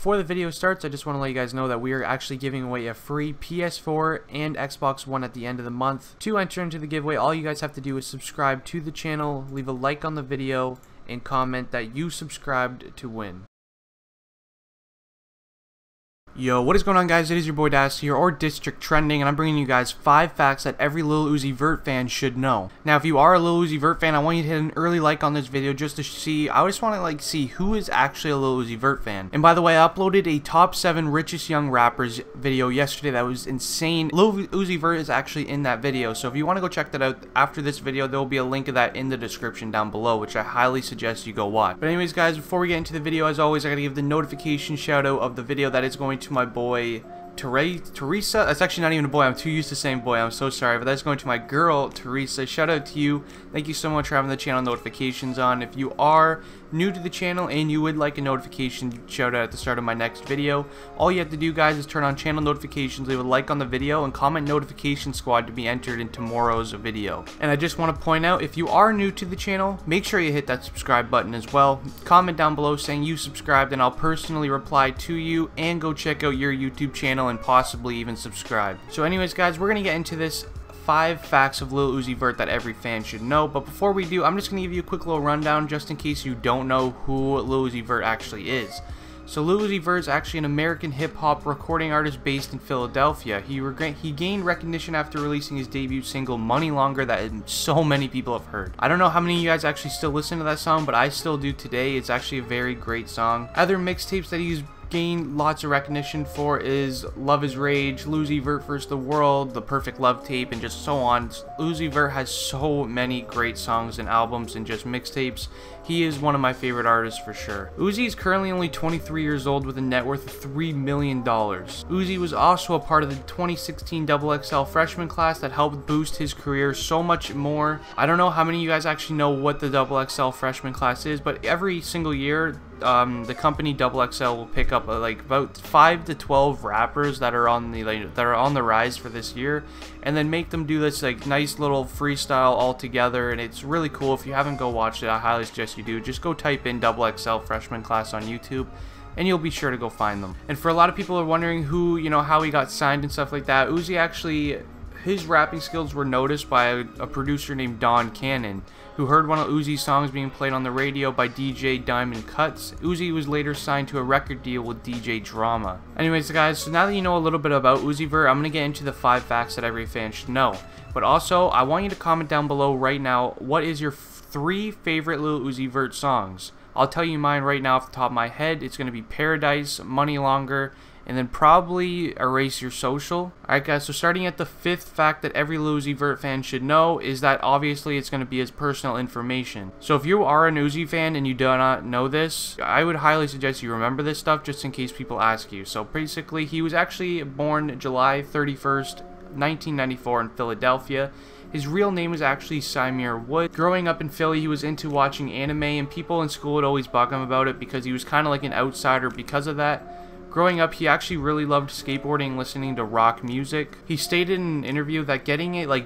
Before the video starts, I just want to let you guys know that we are actually giving away a free PS4 and Xbox One at the end of the month. To enter into the giveaway, all you guys have to do is subscribe to the channel, leave a like on the video, and comment that you subscribed to win. Yo, what is going on, guys? It is your boy Das here, or District Trending, and I'm bringing you guys 5 facts that every Lil Uzi Vert fan should know. Now, if you are a Lil Uzi Vert fan, I want you to hit an early like on this video just to see, I just want to like see who is actually a Lil Uzi Vert fan. And by the way, I uploaded a top 7 richest young rappers video yesterday that was insane. Lil Uzi Vert is actually in that video, so if you want to go check that out after this video, there will be a link of that in the description down below, which I highly suggest you go watch. But anyways, guys, before we get into the video, as always, I gotta give the notification shout out of the video that is going to my boy Teresa. That's actually not even a boy, I'm too used to saying boy, I'm so sorry, but that's going to my girl Teresa. Shout out to you, thank you so much for having the channel notifications on. If you are new to the channel and you would like a notification shout out at the start of my next video, all you have to do, guys, is turn on channel notifications, leave a like on the video, and comment notification squad to be entered in tomorrow's video. And I just want to point out, if you are new to the channel, make sure you hit that subscribe button as well. Comment down below saying you subscribed and I'll personally reply to you, and go check out your YouTube channel and possibly even subscribe. So anyways, guys, we're gonna get into this 5 facts of Lil Uzi Vert that every fan should know. But before we do, I'm just going to give you a quick little rundown just in case you don't know who Lil Uzi Vert actually is. So Lil Uzi Vert is actually an American hip-hop recording artist based in Philadelphia. He gained recognition after releasing his debut single, Money Longer, that so many people have heard. I don't know how many of you guys actually still listen to that song, but I still do today. It's actually a very great song. Other mixtapes that he's gained lots of recognition for is Love Is Rage, Uzi Vert vs. The World, The Perfect Love Tape, and just so on. Uzi Vert has so many great songs and albums and just mixtapes. He is one of my favorite artists for sure. Uzi is currently only 23 years old with a net worth of $3 million. Uzi was also a part of the 2016 XXL freshman class that helped boost his career so much more. I don't know how many of you guys actually know what the XXL freshman class is, but every single year, the company XXL will pick up like about 5 to 12 rappers that are on the rise for this year, and then make them do this like nice little freestyle all together, and it's really cool. If you haven't go watched it, I highly suggest you do. Just go type in XXL freshman class on YouTube, and you'll be sure to go find them. And for a lot of people who are wondering who, you know, how he got signed and stuff like that, Uzi actually, his rapping skills were noticed by a producer named Don Cannon, who heard one of Uzi's songs being played on the radio by DJ Diamond Cuts. Uzi was later signed to a record deal with DJ Drama. Anyways, guys, so now that you know a little bit about Uzi Vert, I'm going to get into the 5 facts that every fan should know. But also, I want you to comment down below right now, what is your 3 favorite Lil Uzi Vert songs? I'll tell you mine right now off the top of my head. It's going to be Paradise, Money Longer, and then probably Erase Your Social. Alright, guys, so starting at the 5th fact that every Lil Uzi Vert fan should know is that obviously it's going to be his personal information. So if you are an Uzi fan and you do not know this, I would highly suggest you remember this stuff just in case people ask you. So basically, he was actually born July 31st, 1994 in Philadelphia. His real name is actually Saimir Wood. Growing up in Philly, he was into watching anime, and people in school would always bug him about it because he was kind of like an outsider because of that. Growing up, he actually really loved skateboarding and listening to rock music. He stated in an interview that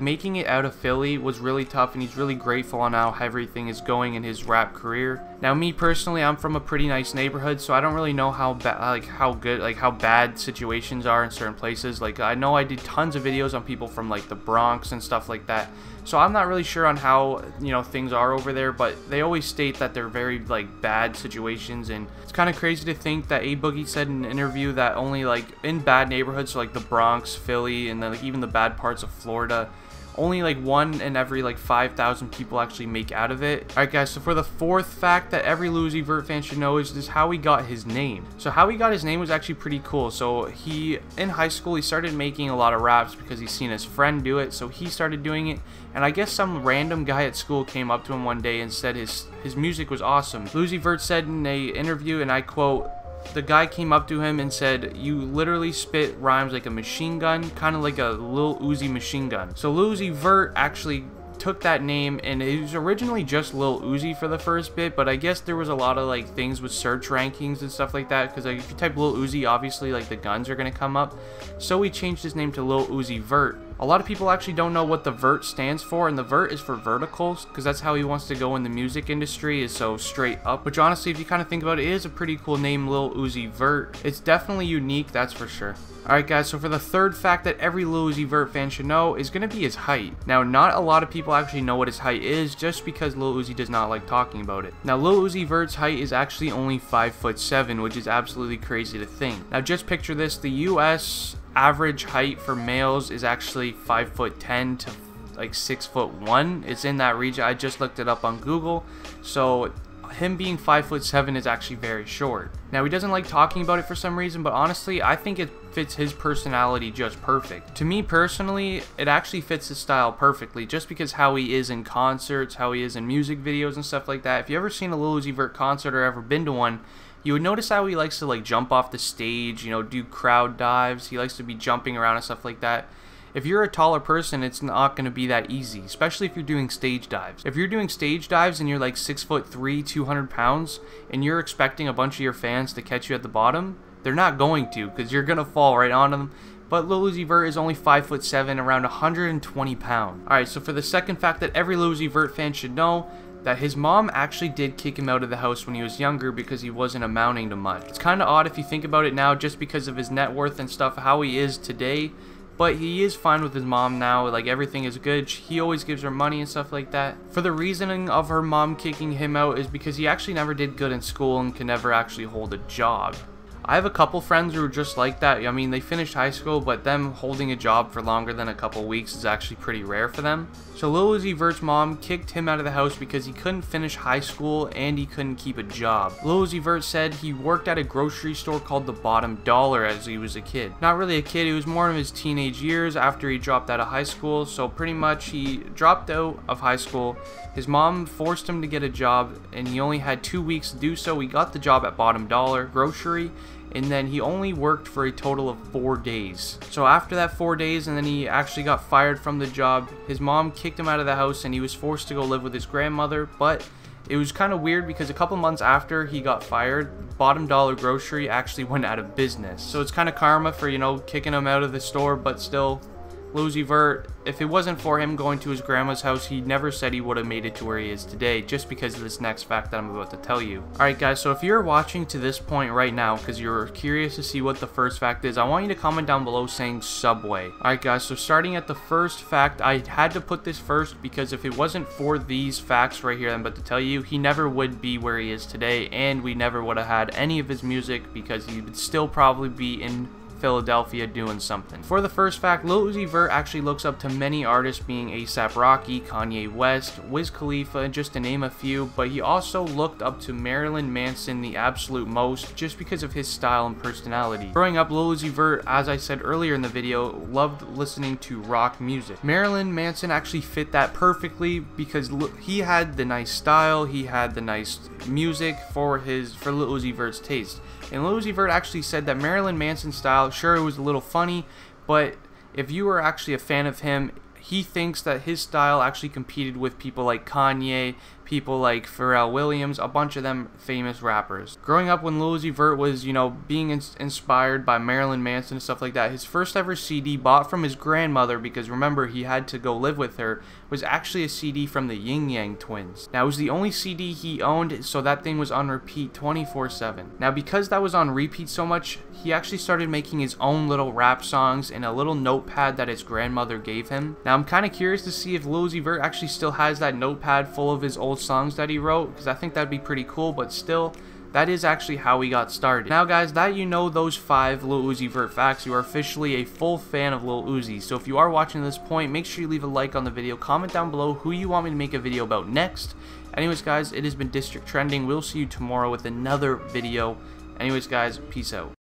making it out of Philly was really tough, and he's really grateful on how everything is going in his rap career. Now, me personally, I'm from a pretty nice neighborhood, so I don't really know how bad situations are in certain places. Like, I know I did tons of videos on people from like the Bronx and stuff like that, so I'm not really sure on how, you know, things are over there, but they always state that they're very like bad situations, and it's kind of crazy to think that A Boogie said in an interview that only like in bad neighborhoods, so like the Bronx, Philly, and then like even the bad parts of Florida, only like 1 in every like 5,000 people actually make out of it. Alright, guys, so for the 4th fact that every Lil Uzi Vert fan should know is just how he got his name. So how he got his name was actually pretty cool. So he, in high school, he started making a lot of raps because he's seen his friend do it, so he started doing it, and I guess some random guy at school came up to him one day and said his music was awesome. Lil Uzi Vert said in a interview, and I quote, "The guy came up to him and said, 'You literally spit rhymes like a machine gun, kind of like a Lil Uzi machine gun.'" So Lil Uzi Vert actually took that name, and it was originally just Lil Uzi for the first bit, but I guess there was a lot of like things with search rankings and stuff like that, because like, if you type Lil Uzi, obviously like the guns are going to come up. So he changed his name to Lil Uzi Vert. A lot of people actually don't know what the vert stands for, and the vert is for verticals, because that's how he wants to go in the music industry, is so straight up, which honestly, if you kind of think about it, it is a pretty cool name, Lil Uzi Vert. It's definitely unique, that's for sure. Alright guys, so for the third fact that every Lil Uzi Vert fan should know is going to be his height. Now, not a lot of people actually know what his height is, just because Lil Uzi does not like talking about it. Now, Lil Uzi Vert's height is actually only 5'7", which is absolutely crazy to think. Now, just picture this, the US average height for males is actually 5'10" to like 6'1". It's in that region. I just looked it up on Google. So him being 5'7" is actually very short. Now, he doesn't like talking about it for some reason, but honestly, I think it fits his personality just perfect. To me personally, it actually fits his style perfectly, just because how he is in concerts, how he is in music videos and stuff like that. If you ever seen a Lil Uzi Vert concert or ever been to one, you would notice how he likes to like jump off the stage, you know, do crowd dives. He likes to be jumping around and stuff like that. If you're a taller person, it's not going to be that easy, especially if you're doing stage dives. If you're doing stage dives and you're like 6'3", 200 pounds, and you're expecting a bunch of your fans to catch you at the bottom, they're not going to, because you're going to fall right on them. But Lil Uzi Vert is only 5'7", around 120 pounds. Alright, so for the second fact that every Lil Uzi Vert fan should know, that his mom actually did kick him out of the house when he was younger because he wasn't amounting to much. It's kind of odd if you think about it now, just because of his net worth and stuff, how he is today. But he is fine with his mom now, like everything is good. He always gives her money and stuff like that. For the reasoning of her mom kicking him out is because he actually never did good in school and can never actually hold a job. I have a couple friends who are just like that. I mean, they finished high school, but them holding a job for longer than a couple weeks is actually pretty rare for them. So Lil Uzi Vert's mom kicked him out of the house because he couldn't finish high school and he couldn't keep a job. Lil Uzi Vert said he worked at a grocery store called the Bottom Dollar as he was a kid. Not really a kid, it was more in his teenage years after he dropped out of high school. So pretty much he dropped out of high school. His mom forced him to get a job and he only had 2 weeks to do so. He got the job at Bottom Dollar Grocery, and then he only worked for a total of 4 days. So after that 4 days, and then he actually got fired from the job, his mom kicked him out of the house and he was forced to go live with his grandmother. But it was kind of weird because a couple months after he got fired, Bottom Dollar Grocery actually went out of business. So it's kind of karma for, you know, kicking him out of the store, but still, Lil Uzi Vert, if it wasn't for him going to his grandma's house, he never said he would have made it to where he is today, just because of this next fact that I'm about to tell you. Alright guys, so if you're watching to this point right now because you're curious to see what the first fact is, I want you to comment down below saying Subway. Alright guys, so starting at the first fact, I had to put this first because if it wasn't for these facts right here that I'm about to tell you, he never would be where he is today, and we never would have had any of his music because he would still probably be in Philadelphia doing something. For the first fact, Lil Uzi Vert actually looks up to many artists, being A$AP Rocky, Kanye West, Wiz Khalifa, and just to name a few, but he also looked up to Marilyn Manson the absolute most, just because of his style and personality. Growing up, Lil Uzi Vert, as I said earlier in the video, loved listening to rock music. Marilyn Manson actually fit that perfectly because he had the nice style, he had the nice music for Lil Uzi Vert's taste. And Lil Uzi Vert actually said that Marilyn Manson's style, sure, it was a little funny, but if you were actually a fan of him, he thinks that his style actually competed with people like Kanye, people like Pharrell Williams, a bunch of them famous rappers. Growing up, when Lil Uzi Vert was, you know, being inspired by Marilyn Manson and stuff like that, his first ever CD bought from his grandmother, because remember, he had to go live with her, was actually a CD from the Ying Yang Twins. Now, it was the only CD he owned, so that thing was on repeat 24/7. Now, because that was on repeat so much, he actually started making his own little rap songs in a little notepad that his grandmother gave him. Now, I'm kind of curious to see if Lil Uzi Vert actually still has that notepad full of his old songs that he wrote, because I think that'd be pretty cool. But still, that is actually how we got started. Now guys, that you know those 5 Lil Uzi Vert facts, you are officially a full fan of Lil Uzi. So if you are watching at this point, make sure you leave a like on the video, comment down below who you want me to make a video about next. Anyways guys, it has been District Trending. We'll see you tomorrow with another video. Anyways guys, peace out.